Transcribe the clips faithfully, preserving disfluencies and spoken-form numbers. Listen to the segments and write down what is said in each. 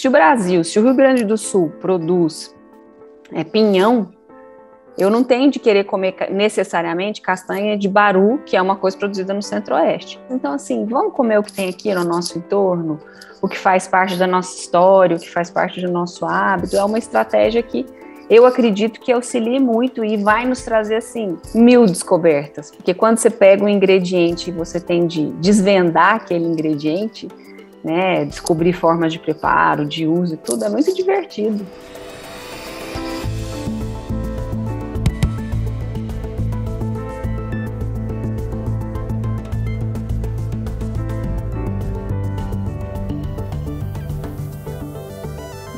se o Brasil, se o Rio Grande do Sul produz é, pinhão, eu não tenho de querer comer necessariamente castanha de Baru, que é uma coisa produzida no Centro-Oeste. Então, assim, vamos comer o que tem aqui no nosso entorno, o que faz parte da nossa história, o que faz parte do nosso hábito. É uma estratégia que eu acredito que auxilie muito e vai nos trazer, assim, mil descobertas. Porque quando você pega um ingrediente e você tem de desvendar aquele ingrediente, né, descobrir formas de preparo, de uso e tudo, é muito divertido.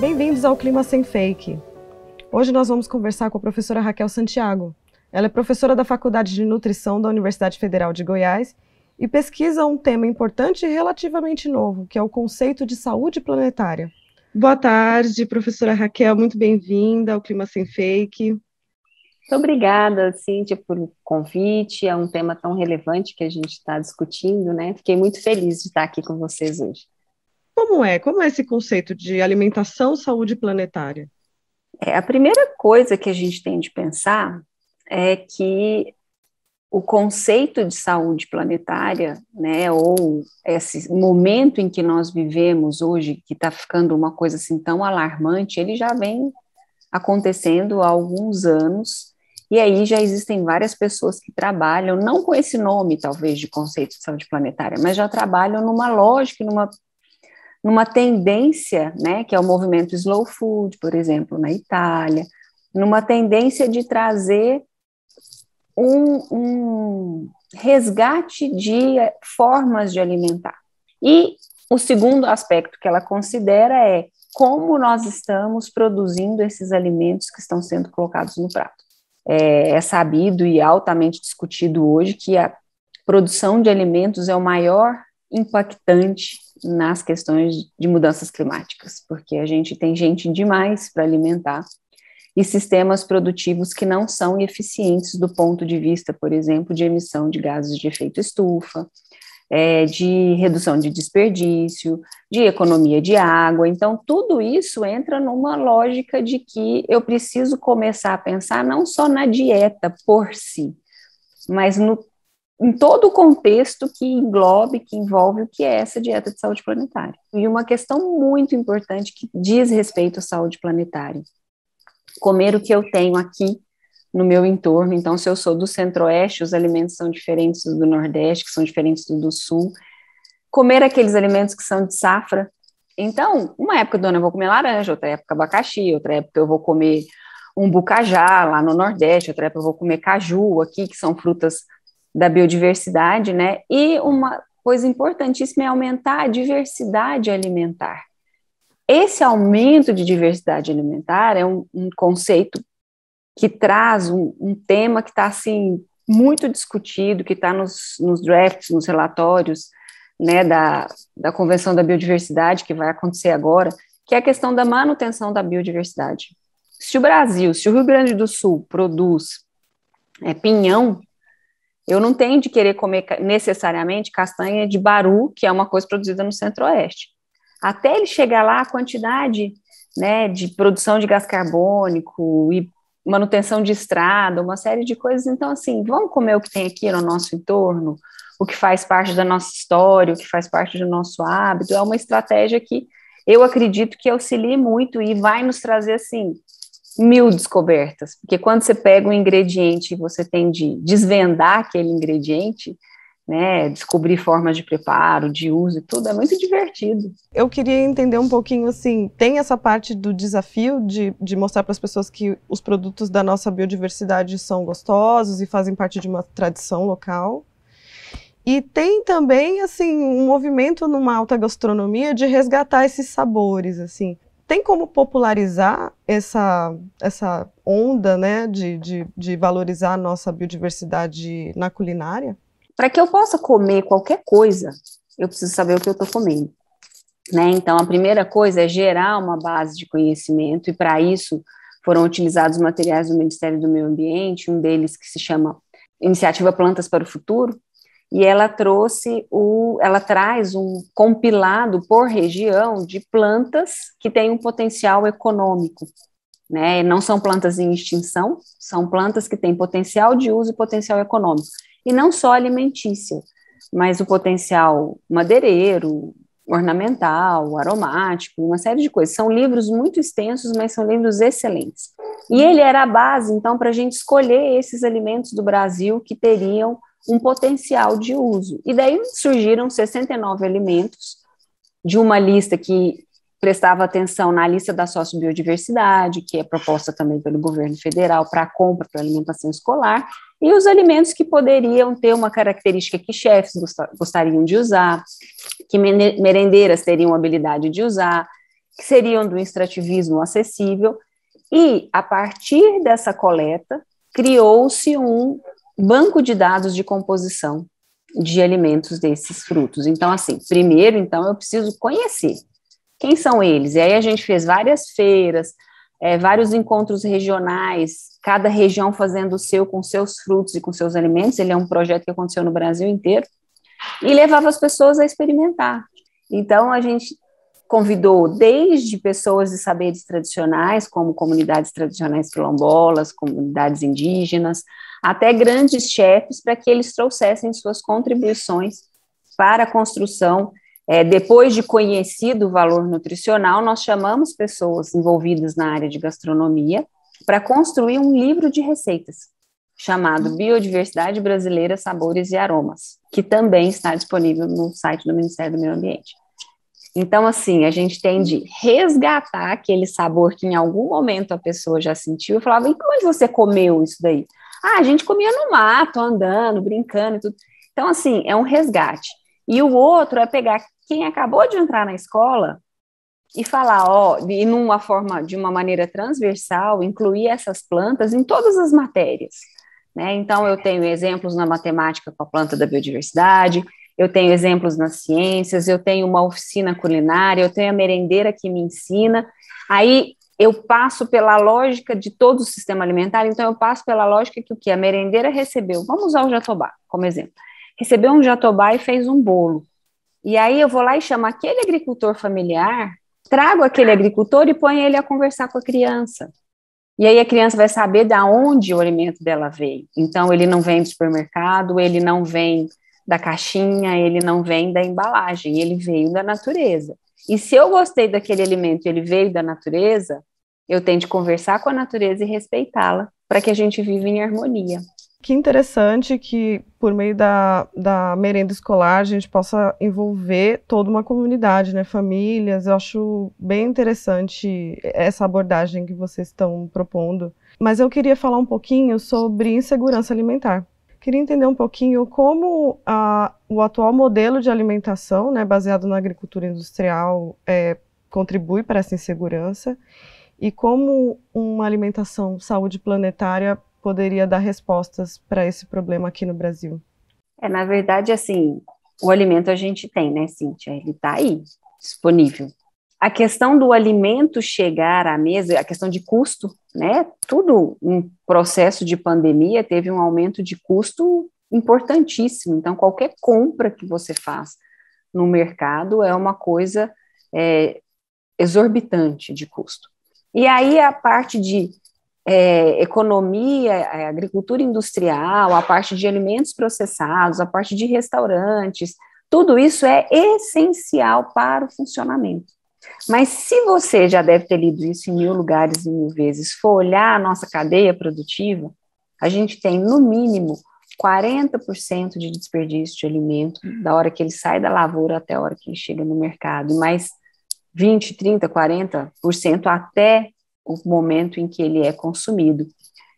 Bem-vindos ao Clima Sem Fake. Hoje nós vamos conversar com a professora Raquel Santiago. Ela é professora da Faculdade de Nutrição da Universidade Federal de Goiás e pesquisa um tema importante e relativamente novo, que é o conceito de saúde planetária. Boa tarde, professora Raquel, muito bem-vinda ao Clima Sem Fake. Muito obrigada, Cíntia, pelo convite. É um tema tão relevante que a gente está discutindo, né? Fiquei muito feliz de estar aqui com vocês hoje. Como é? Como é esse conceito de alimentação, saúde planetária? É, a primeira coisa que a gente tem de pensar é que o conceito de saúde planetária, né, ou esse momento em que nós vivemos hoje, que está ficando uma coisa assim tão alarmante, ele já vem acontecendo há alguns anos, e aí já existem várias pessoas que trabalham, não com esse nome, talvez, de conceito de saúde planetária, mas já trabalham numa lógica, numa numa tendência, né, que é o movimento slow food, por exemplo, na Itália, numa tendência de trazer um, um resgate de formas de alimentar. E o segundo aspecto que ela considera é como nós estamos produzindo esses alimentos que estão sendo colocados no prato. É, é sabido e altamente discutido hoje que a produção de alimentos é o maior impactante nas questões de mudanças climáticas, porque a gente tem gente demais para alimentar e sistemas produtivos que não são eficientes do ponto de vista, por exemplo, de emissão de gases de efeito estufa, é, de redução de desperdício, de economia de água. Então, tudo isso entra numa lógica de que eu preciso começar a pensar não só na dieta por si, mas no em todo o contexto que englobe, que envolve o que é essa dieta de saúde planetária. E uma questão muito importante que diz respeito à saúde planetária. Comer o que eu tenho aqui no meu entorno, então se eu sou do Centro-Oeste, os alimentos são diferentes do Nordeste, que são diferentes do, do Sul. Comer aqueles alimentos que são de safra. Então, uma época do ano eu vou comer laranja, outra época abacaxi, outra época eu vou comer um bucajá lá no Nordeste, outra época eu vou comer caju aqui, que são frutas da biodiversidade, né? E uma coisa importantíssima é aumentar a diversidade alimentar. Esse aumento de diversidade alimentar é um, um conceito que traz um, um tema que está, assim, muito discutido, que está nos, nos drafts, nos relatórios, né, da, da Convenção da Biodiversidade, que vai acontecer agora, que é a questão da manutenção da biodiversidade. Se o Brasil, se o Rio Grande do Sul produz é, pinhão, eu não tenho de querer comer necessariamente castanha de Baru, que é uma coisa produzida no Centro-Oeste. Até ele chegar lá, a quantidade, né, de produção de gás carbônico e manutenção de estrada, uma série de coisas. Então, assim, vamos comer o que tem aqui no nosso entorno, o que faz parte da nossa história, o que faz parte do nosso hábito. É uma estratégia que eu acredito que auxilie muito e vai nos trazer, assim, mil descobertas, porque quando você pega um ingrediente e você tem de desvendar aquele ingrediente, né, descobrir formas de preparo, de uso e tudo, é muito divertido. Eu queria entender um pouquinho, assim, tem essa parte do desafio de, de mostrar para as pessoas que os produtos da nossa biodiversidade são gostosos e fazem parte de uma tradição local, e tem também, assim, um movimento numa alta gastronomia de resgatar esses sabores, assim. Tem como popularizar essa, essa onda, né, de, de, de valorizar a nossa biodiversidade na culinária? Para que eu possa comer qualquer coisa, eu preciso saber o que eu estou comendo, né? Então, a primeira coisa é gerar uma base de conhecimento, e para isso foram utilizados materiais do Ministério do Meio Ambiente, um deles que se chama Iniciativa Plantas para o Futuro, e ela trouxe o, ela traz um compilado por região de plantas que têm um potencial econômico, né? Não são plantas em extinção, são plantas que têm potencial de uso e potencial econômico, e não só alimentícia, mas o potencial madeireiro, ornamental, aromático, uma série de coisas. São livros muito extensos, mas são livros excelentes. E ele era a base, então, para a gente escolher esses alimentos do Brasil que teriam um potencial de uso. E daí surgiram sessenta e nove alimentos de uma lista que prestava atenção na lista da sociobiodiversidade, que é proposta também pelo governo federal para a compra, para a alimentação escolar, e os alimentos que poderiam ter uma característica que chefes gostariam de usar, que merendeiras teriam habilidade de usar, que seriam do extrativismo acessível, e a partir dessa coleta criou-se um banco de dados de composição de alimentos desses frutos. Então, assim, primeiro, então, eu preciso conhecer quem são eles. E aí a gente fez várias feiras, é, vários encontros regionais, cada região fazendo o seu com seus frutos e com seus alimentos. Ele é um projeto que aconteceu no Brasil inteiro e levava as pessoas a experimentar. Então, a gente convidou desde pessoas de saberes tradicionais, como comunidades tradicionais quilombolas, comunidades indígenas, até grandes chefes, para que eles trouxessem suas contribuições para a construção. É, depois de conhecido o valor nutricional, nós chamamos pessoas envolvidas na área de gastronomia para construir um livro de receitas, chamado Biodiversidade Brasileira, Sabores e Aromas, que também está disponível no site do Ministério do Meio Ambiente. Então, assim, a gente tem de resgatar aquele sabor que em algum momento a pessoa já sentiu e falava, e como você comeu isso daí? Ah, a gente comia no mato, andando, brincando e tudo. Então, assim, é um resgate. E o outro é pegar quem acabou de entrar na escola e falar, ó, e numa forma, de uma maneira transversal, incluir essas plantas em todas as matérias, né? Então, eu tenho exemplos na matemática com a planta da biodiversidade, eu tenho exemplos nas ciências, eu tenho uma oficina culinária, eu tenho a merendeira que me ensina, aí eu passo pela lógica de todo o sistema alimentar, então eu passo pela lógica que o que a merendeira recebeu, vamos usar o jatobá como exemplo, recebeu um jatobá e fez um bolo, e aí eu vou lá e chamo aquele agricultor familiar, trago aquele agricultor e ponho ele a conversar com a criança, e aí a criança vai saber de onde o alimento dela veio, então ele não vem do supermercado, ele não vem da caixinha, ele não vem da embalagem, ele veio da natureza, e se eu gostei daquele alimento e ele veio da natureza, eu tenho de conversar com a natureza e respeitá-la, para que a gente viva em harmonia. Que interessante que, por meio da, da merenda escolar, a gente possa envolver toda uma comunidade, né? Famílias. Eu acho bem interessante essa abordagem que vocês estão propondo. Mas eu queria falar um pouquinho sobre insegurança alimentar. Queria entender um pouquinho como a, o atual modelo de alimentação, né, baseado na agricultura industrial, é, contribui para essa insegurança e como uma alimentação saúde planetária poderia dar respostas para esse problema aqui no Brasil? É, na verdade, assim, o alimento a gente tem, né, Cíntia? Ele está aí, disponível. A questão do alimento chegar à mesa, a questão de custo, né? Tudo um processo de pandemia teve um aumento de custo importantíssimo. Então, qualquer compra que você faz no mercado é uma coisa é, exorbitante de custo. E aí a parte de É, economia, agricultura industrial, a parte de alimentos processados, a parte de restaurantes, tudo isso é essencial para o funcionamento. Mas se você já deve ter lido isso em mil lugares e mil vezes, for olhar a nossa cadeia produtiva, a gente tem no mínimo quarenta por cento de desperdício de alimento da hora que ele sai da lavoura até a hora que ele chega no mercado, e mais vinte, trinta, quarenta por cento até o momento em que ele é consumido.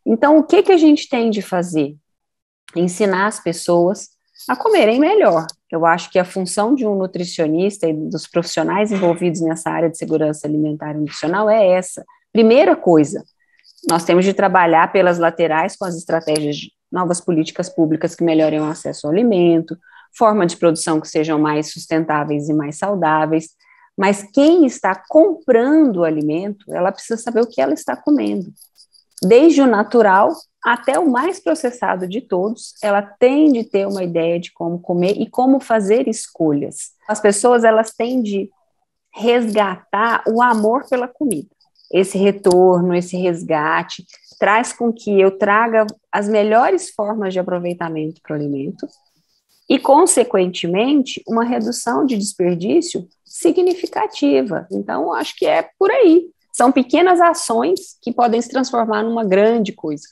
Então, o que, que a gente tem de fazer? Ensinar as pessoas a comerem melhor. Eu acho que a função de um nutricionista e dos profissionais envolvidos nessa área de segurança alimentar e nutricional é essa. Primeira coisa, nós temos de trabalhar pelas laterais com as estratégias de novas políticas públicas que melhorem o acesso ao alimento, formas de produção que sejam mais sustentáveis e mais saudáveis. Mas quem está comprando o alimento, ela precisa saber o que ela está comendo. Desde o natural até o mais processado de todos, ela tem de ter uma ideia de como comer e como fazer escolhas. As pessoas, elas têm de resgatar o amor pela comida. Esse retorno, esse resgate, traz com que eu traga as melhores formas de aproveitamento para o alimento e, consequentemente, uma redução de desperdício significativa. Então, acho que é por aí. São pequenas ações que podem se transformar numa grande coisa.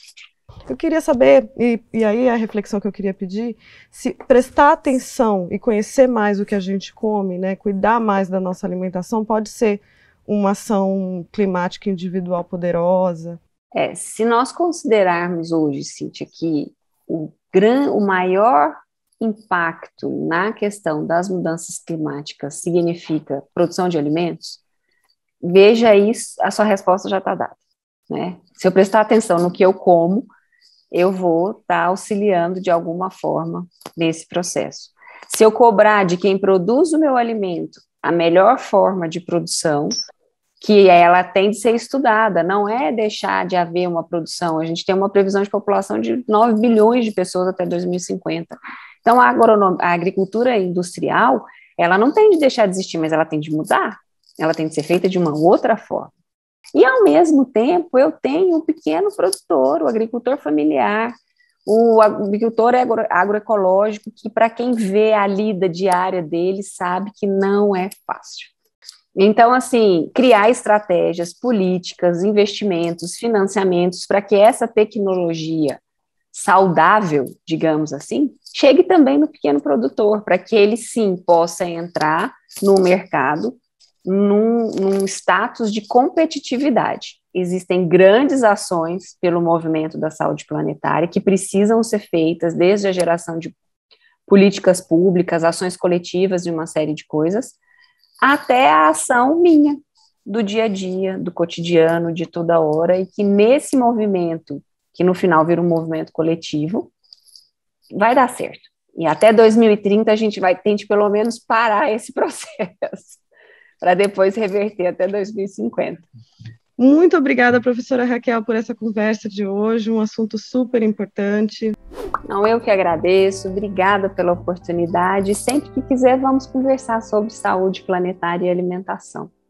Eu queria saber, e, e aí a reflexão que eu queria pedir, se prestar atenção e conhecer mais o que a gente come, né, cuidar mais da nossa alimentação, pode ser uma ação climática individual poderosa? É, se nós considerarmos hoje, Cíntia, que o, gran, o maior impacto na questão das mudanças climáticas significa produção de alimentos, veja isso, a sua resposta já está dada, né? Se eu prestar atenção no que eu como, eu vou estar tá auxiliando de alguma forma nesse processo. Se eu cobrar de quem produz o meu alimento a melhor forma de produção, que ela tem de ser estudada, não é deixar de haver uma produção. A gente tem uma previsão de população de nove bilhões de pessoas até dois mil e cinquenta. Então, a, a agricultura industrial, ela não tem de deixar de existir, mas ela tem de mudar. Ela tem de ser feita de uma outra forma. E, ao mesmo tempo, eu tenho um pequeno produtor, o agricultor familiar, o agricultor agro, agroecológico, que para quem vê a lida diária dele sabe que não é fácil. Então, assim, criar estratégias, políticas, investimentos, financiamentos para que essa tecnologia saudável, digamos assim, chegue também no pequeno produtor, para que ele, sim, possa entrar no mercado Num, num status de competitividade. Existem grandes ações pelo movimento da saúde planetária que precisam ser feitas desde a geração de políticas públicas, ações coletivas e uma série de coisas, até a ação minha, do dia a dia, do cotidiano, de toda hora, e que nesse movimento, que no final vira um movimento coletivo, vai dar certo. E até dois mil e trinta a gente vai tentar pelo menos parar esse processo, para depois reverter até dois mil e cinquenta. Muito obrigada, professora Raquel, por essa conversa de hoje, um assunto super importante. Não, eu que agradeço, obrigada pela oportunidade. Sempre que quiser, vamos conversar sobre saúde planetária e alimentação.